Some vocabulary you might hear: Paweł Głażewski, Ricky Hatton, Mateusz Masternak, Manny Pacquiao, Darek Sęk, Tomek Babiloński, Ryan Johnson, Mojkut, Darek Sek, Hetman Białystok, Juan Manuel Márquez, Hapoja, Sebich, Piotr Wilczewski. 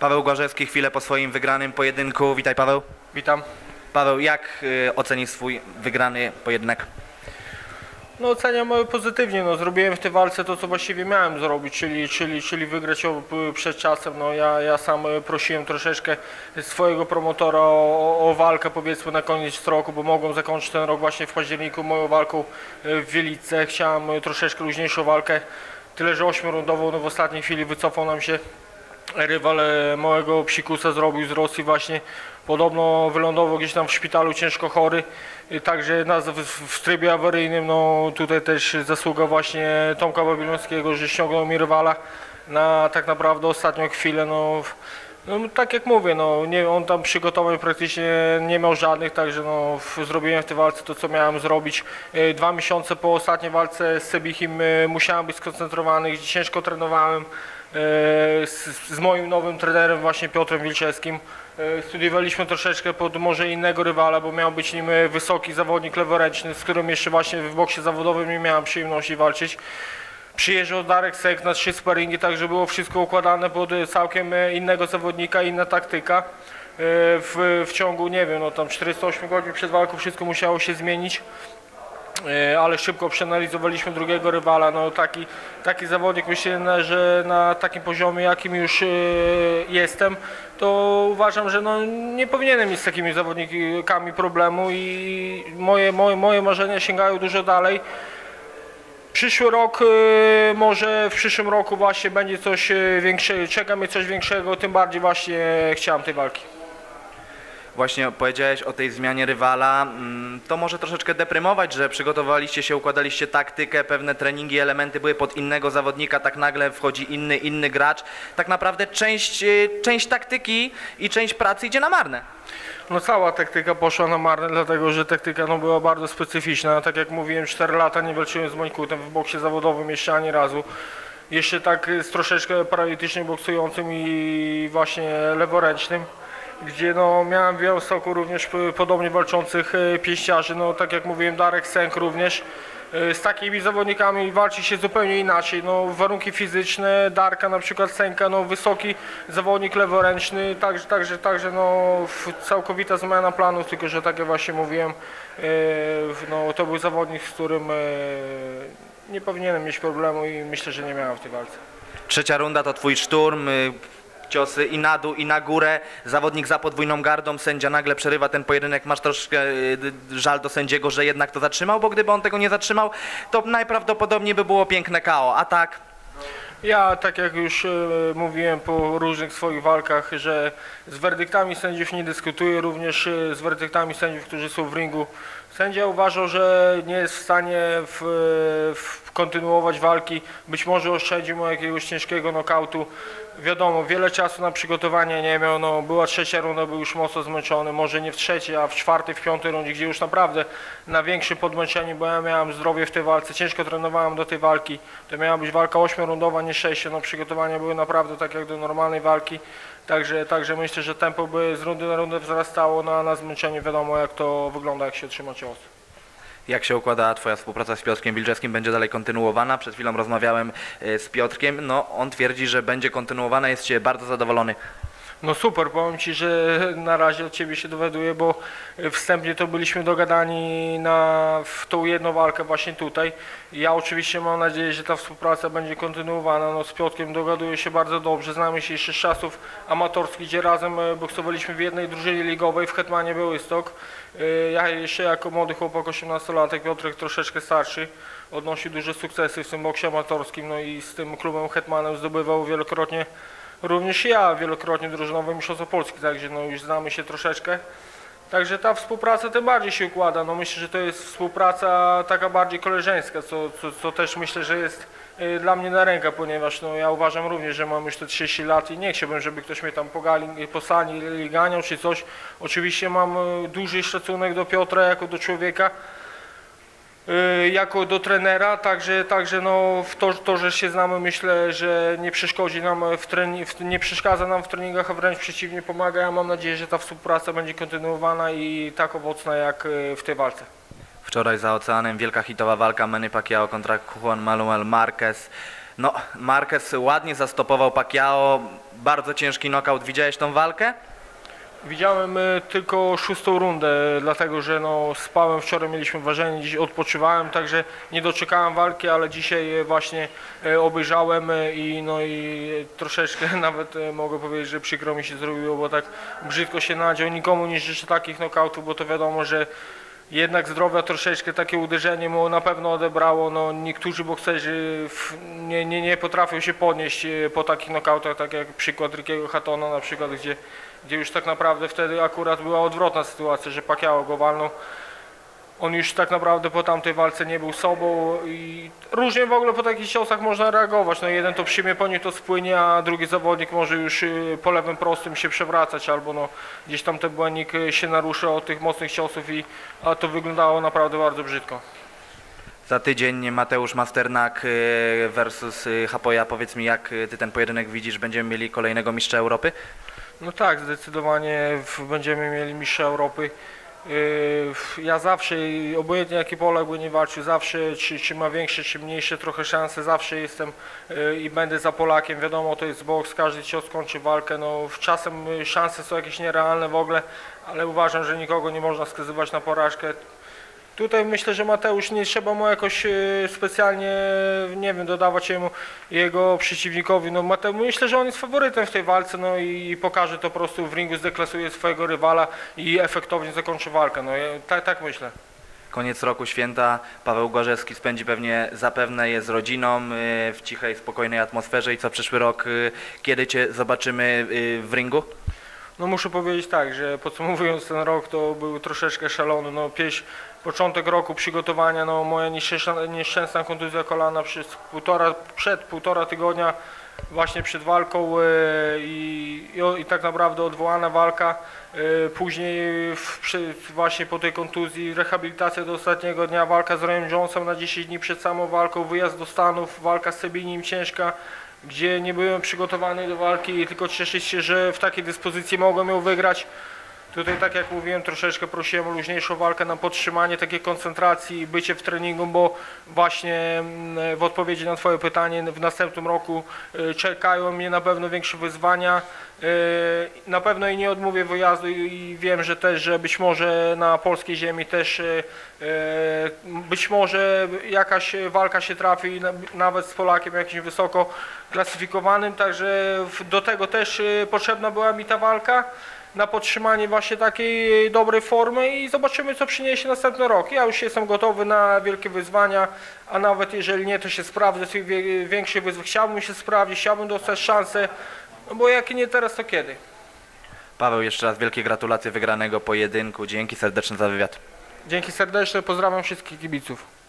Paweł Głażewski, chwilę po swoim wygranym pojedynku. Witaj, Paweł. Witam. Paweł, jak ocenisz swój wygrany pojedynek? No, oceniam pozytywnie, no, zrobiłem w tej walce to, co właściwie miałem zrobić, czyli wygrać przed czasem. No, ja sam prosiłem troszeczkę swojego promotora o walkę, powiedzmy, na koniec roku, bo mogłem zakończyć ten rok właśnie w październiku moją walką w Wielice. Chciałem troszeczkę luźniejszą walkę, tyle że 8-rundową, no, w ostatniej chwili wycofał nam się rywal małego psikusa, zrobił z Rosji właśnie. Podobno wylądował gdzieś tam w szpitalu, ciężko chory. Także w trybie awaryjnym, no tutaj też zasługa właśnie Tomka Babilońskiego, że ściągnął mi rywala na tak naprawdę ostatnią chwilę. No tak jak mówię, no, on tam przygotowań praktycznie nie miał żadnych, także no, zrobiłem w tej walce to, co miałem zrobić. 2 miesiące po ostatniej walce z Sebichim musiałem być skoncentrowany, ciężko trenowałem. Z moim nowym trenerem właśnie Piotrem Wilczewskim studiowaliśmy troszeczkę pod może innego rywala, bo miał być nim wysoki zawodnik leworęczny, z którym jeszcze właśnie w boksie zawodowym nie miałem przyjemności walczyć. Przyjeżdżał Darek Sek na 3 sparingi, także było wszystko układane pod całkiem innego zawodnika, inna taktyka. W ciągu, nie wiem, no tam 48 godzin przed walką wszystko musiało się zmienić. Ale szybko przeanalizowaliśmy drugiego rywala. No, taki zawodnik, myślę, że na takim poziomie, jakim już jestem, to uważam, że no, nie powinienem mieć z takimi zawodnikami problemu i moje marzenia sięgają dużo dalej. Przyszły rok, może w przyszłym roku właśnie będzie coś większego, czeka mnie coś większego, tym bardziej właśnie chciałem tej walki. Właśnie powiedziałeś o tej zmianie rywala, to może troszeczkę deprymować, że przygotowaliście się, układaliście taktykę, pewne treningi, elementy były pod innego zawodnika, tak nagle wchodzi inny gracz. Tak naprawdę część taktyki i część pracy idzie na marne. No, cała taktyka poszła na marne, dlatego że taktyka no, była bardzo specyficzna. Tak jak mówiłem, 4 lata nie walczyłem z Mojkutem w boksie zawodowym jeszcze ani razu. Jeszcze tak z troszeczkę paralitycznie boksującym i właśnie leworęcznym. Gdzie no, miałem w Białymstoku również podobnie walczących pięściarzy, no, tak jak mówiłem, Darek Sęk również. Z takimi zawodnikami walczy się zupełnie inaczej, no, warunki fizyczne Darka, na przykład Sęka, no, wysoki zawodnik leworęczny, także no, całkowita zmiana planu, tylko że tak jak właśnie mówiłem, no, to był zawodnik, z którym nie powinienem mieć problemu i myślę, że nie miałem w tej walce. 3. runda to twój szturm. Ciosy i na dół, i na górę, zawodnik za podwójną gardą, sędzia nagle przerywa ten pojedynek, masz troszkę żal do sędziego, że jednak to zatrzymał, bo gdyby on tego nie zatrzymał, to najprawdopodobniej by było piękne KO, a tak? Ja, tak jak już mówiłem po różnych swoich walkach, że z werdyktami sędziów nie dyskutuję, również z werdyktami sędziów, którzy są w ringu. Sędzia uważał, że nie jest w stanie kontynuować walki, być może oszczędził mu jakiegoś ciężkiego nokautu. Wiadomo, wiele czasu na przygotowanie nie miał, no, była 3. runda, był już mocno zmęczony, może nie w 3., a w 4., w 5. rundzie, gdzie już naprawdę na większym podmęczeniu, bo ja miałem zdrowie w tej walce, ciężko trenowałem do tej walki, to miała być walka 8-rundowa, nie 6, no, przygotowania były naprawdę tak jak do normalnej walki, także myślę, że tempo by z rundy na rundę wzrastało, na zmęczeniu wiadomo jak to wygląda, jak się trzyma cios. Jak się układa twoja współpraca z Piotrkiem Wilczewskim? Będzie dalej kontynuowana? Przed chwilą rozmawiałem z Piotrkiem, no on twierdzi, że będzie kontynuowana, jest się bardzo zadowolony. No super, powiem ci, że na razie od ciebie się dowiaduję, bo wstępnie to byliśmy dogadani w tą jedną walkę właśnie tutaj. Ja oczywiście mam nadzieję, że ta współpraca będzie kontynuowana. No, z Piotrkiem dogaduję się bardzo dobrze, znamy się jeszcze z czasów amatorskich, gdzie razem boksowaliśmy w jednej drużynie ligowej w Hetmanie Białystok. Ja jeszcze jako młody chłopak 18-latek, Piotrek troszeczkę starszy, odnosił duże sukcesy w tym boksie amatorskim, no i z tym klubem Hetmanem zdobywał wielokrotnie. Również ja wielokrotnie drużynowe mistrzostwo Polski, także no już znamy się troszeczkę. Także ta współpraca tym bardziej się układa. No myślę, że to jest współpraca taka bardziej koleżeńska, co też myślę, że jest dla mnie na rękę, ponieważ no, ja uważam również, że mam już te 30 lat i nie chciałbym, żeby ktoś mnie tam poganiał czy coś. Oczywiście mam duży szacunek do Piotra jako do człowieka, jako do trenera, także no, to, że się znamy, myślę, że nie przeszkodzi nam nie przeszkadza nam w treningach, a wręcz przeciwnie, pomaga. Ja mam nadzieję, że ta współpraca będzie kontynuowana i tak owocna jak w tej walce. Wczoraj za oceanem wielka hitowa walka Manny Pacquiao kontra Juan Manuel Márquez. No, Márquez ładnie zastopował Pacquiao, bardzo ciężki knockout. Widziałeś tą walkę? Widziałem tylko szóstą rundę, dlatego że no, spałem, wczoraj mieliśmy ważenie, dziś odpoczywałem, także nie doczekałem walki, ale dzisiaj właśnie obejrzałem i, no, i troszeczkę nawet mogę powiedzieć, że przykro mi się zrobiło, bo tak brzydko się nadział. Nikomu nie życzę takich knockoutów, bo to wiadomo, że jednak zdrowia troszeczkę takie uderzenie mu na pewno odebrało. No, niektórzy bokserzy nie potrafią się podnieść po takich nokautach, tak jak przykład Rickiego Hattona na przykład, gdzie już tak naprawdę wtedy akurat była odwrotna sytuacja, że Pacquiao go walnął. On już tak naprawdę po tamtej walce nie był sobą i różnie w ogóle po takich ciosach można reagować. No, jeden to przyjmie, po nim to spłynie, a drugi zawodnik może już po lewym prostym się przewracać albo no, gdzieś tam ten błędnik się narusza od tych mocnych ciosów, a to wyglądało naprawdę bardzo brzydko. Za tydzień Mateusz Masternak versus Hapoja. Powiedz mi, jak ty ten pojedynek widzisz? Będziemy mieli kolejnego mistrza Europy? No tak, zdecydowanie będziemy mieli mistrza Europy. Ja zawsze, obojętnie jaki Polak by nie walczył, zawsze czy ma większe, czy mniejsze trochę szanse, zawsze jestem i będę za Polakiem. Wiadomo, to jest boks, każdy cios kończy walkę. No, czasem szanse są jakieś nierealne w ogóle, ale uważam, że nikogo nie można skazywać na porażkę. Tutaj myślę, że Mateusz, nie trzeba mu jakoś specjalnie, nie wiem, dodawać jego przeciwnikowi. No, myślę, że on jest faworytem w tej walce, no i pokaże to po prostu w ringu, zdeklasuje swojego rywala i efektownie zakończy walkę. No, tak myślę. Koniec roku, święta. Paweł Głażewski spędzi pewnie, zapewne je z rodziną, w cichej, spokojnej atmosferze. I co przyszły rok, kiedy cię zobaczymy w ringu? No muszę powiedzieć tak, że podsumowując ten rok, to był troszeczkę szalony. No, początek roku przygotowania, no, moja nieszczęsna kontuzja kolana przed półtora tygodnia właśnie przed walką i tak naprawdę odwołana walka. Później właśnie po tej kontuzji rehabilitacja do ostatniego dnia, walka z Ryanem Johnsonem na 10 dni przed samą walką, wyjazd do Stanów, walka z Sebinim ciężka, gdzie nie byłem przygotowany do walki i tylko cieszyć się, że w takiej dyspozycji mogłem ją wygrać. Tutaj, tak jak mówiłem, troszeczkę prosiłem o luźniejszą walkę, na podtrzymanie takiej koncentracji i bycie w treningu, bo właśnie w odpowiedzi na twoje pytanie, w następnym roku czekają mnie na pewno większe wyzwania. Na pewno i nie odmówię wyjazdu i wiem, że też, że być może na polskiej ziemi też być może jakaś walka się trafi, nawet z Polakiem jakimś wysoko klasyfikowanym, także do tego też potrzebna była mi ta walka, na podtrzymanie właśnie takiej dobrej formy i zobaczymy, co przyniesie następny rok. Ja już jestem gotowy na wielkie wyzwania, a nawet jeżeli nie, to się sprawdzę z tych większych wyzwań. Chciałbym się sprawdzić, chciałbym dostać szansę, bo jak nie teraz, to kiedy? Paweł, jeszcze raz wielkie gratulacje wygranego pojedynku. Dzięki serdeczne za wywiad. Dzięki serdeczne, pozdrawiam wszystkich kibiców.